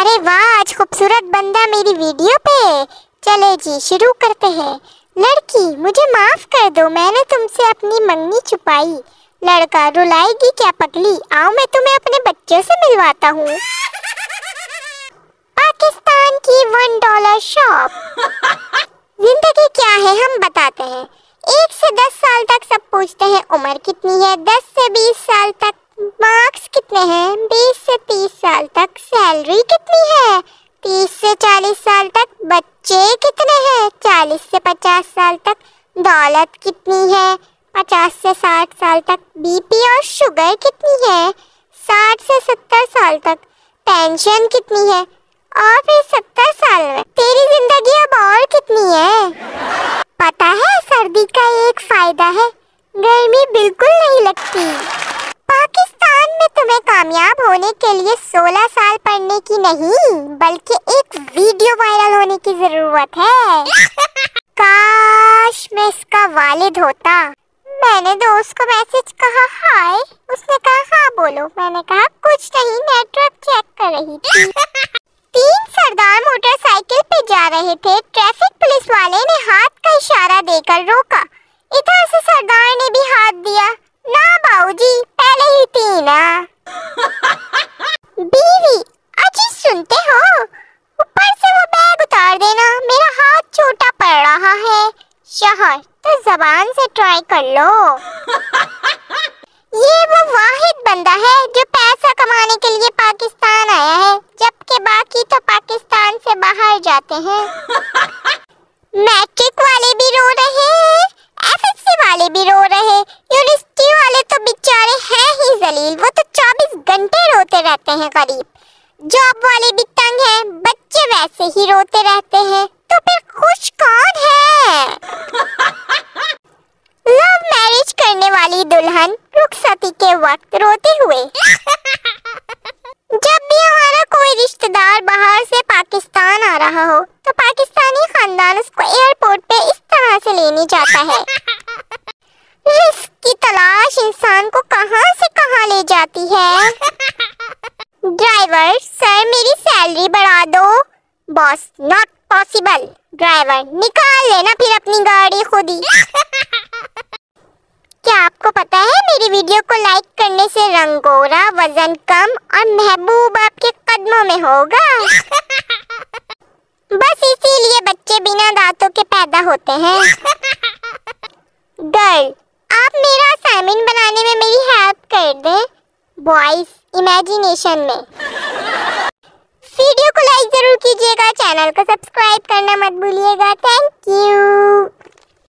अरे वाह, आज खूबसूरत बंदा मेरी वीडियो पे। चले जी शुरू करते हैं। लड़की, मुझे माफ कर दो, मैंने तुमसे अपनी मंगनी छुपाई। लड़का, रुलाएगी क्या पगली, आओ मैं तुम्हें अपने बच्चों से मिलवाता हूँ। पाकिस्तान की $1 शॉप। जिंदगी क्या है हम बताते हैं। 1 से 10 साल तक सब पूछते हैं उम्र कितनी है। 10 से 20 साल तक मार्क्स कितने हैं। 20 से 30 साल तक सैलरी कितनी है। 30 से 40 साल तक बच्चे कितने हैं। 40 से 50 साल तक दौलत कितनी है। 50 से 60 साल तक बीपी और शुगर कितनी है। 60 से 70 साल तक पेंशन कितनी है। और फिर 70 साल में तेरी जिंदगी अब और कितनी है। पता है, सर्दी का एक फायदा है, गर्मी बिल्कुल नहीं लगती। पाकिस्तान में तुम्हें कामयाब होने के लिए 16 साल पढ़ने की नहीं बल्कि एक वीडियो वायरल होने की जरूरत है। काश मैं इसका वालिद होता। मैंने दोस्त को मैसेज कहा हाय, उसने कहा हाँ बोलो, मैंने कहा कुछ नहीं, नेटवर्क चेक कर रही थी। 3 सरदार मोटरसाइकिल पे जा रहे थे। ट्रैफिक पुलिस वाले ने हाथ का इशारा देकर रोका। इधर से सरदार ने भी हाथ दिया। ना बाबूजी, पहले ही थी ना। बीवी, अजी सुनते हो, ऊपर से वो बैग उतार देना, मेरा हाथ छोटा पड़ रहा है। शौहर, तो जबान से ट्राई कर लो। ये वो वाहिद बंदा है जो पैसा कमाने के लिए पाकिस्तान आया है, जबकि बाकी तो पाकिस्तान से बाहर जाते हैं। मैट्रिक वाले भी रो रहे हैं, एफएससी वाले भी रो रहे, यूनिवर्सिटी वाले तो बेचारे हैं ही जलील, वो तो 24 घंटे रोते रहते हैं। गरीब जॉब वाले भी तंग हैं, बच्चे वैसे ही रोते रहते हैं, तो फिर खुश कौन है। लव मैरिज करने वाली दुल्हन रुखसती के वक्त रोते हुए। जब भी हमारा कोई रिश्तेदार बाहर से पाकिस्तान आ रहा हो तो पाकिस्तानी खानदान उसको एयरपोर्ट पे इस तरह से लेने जाता है। रिस्क की तलाश इंसान को कहां से कहां ले जाती है। ड्राइवर सर मेरी सैलरी बढ़ा दो। Boss not possible. ड्राइवर निकाल लेना फिर अपनी गाड़ी खुद ही। क्या आपको पता है मेरी वीडियो को लाइक करने से रंग गोरा, वजन कम और महबूब आपके कदमों में होगा। बस इसीलिए बच्चे बिना दांतों के पैदा होते हैं। गर्ल, आप मेरा असाइनमेंट बनाने में मेरी हेल्प कर दें। बॉयज, इमेजिनेशन में। वीडियो को लाइक जरूर कीजिएगा, चैनल को सब्सक्राइब करना मत भूलिएगा। Thank you.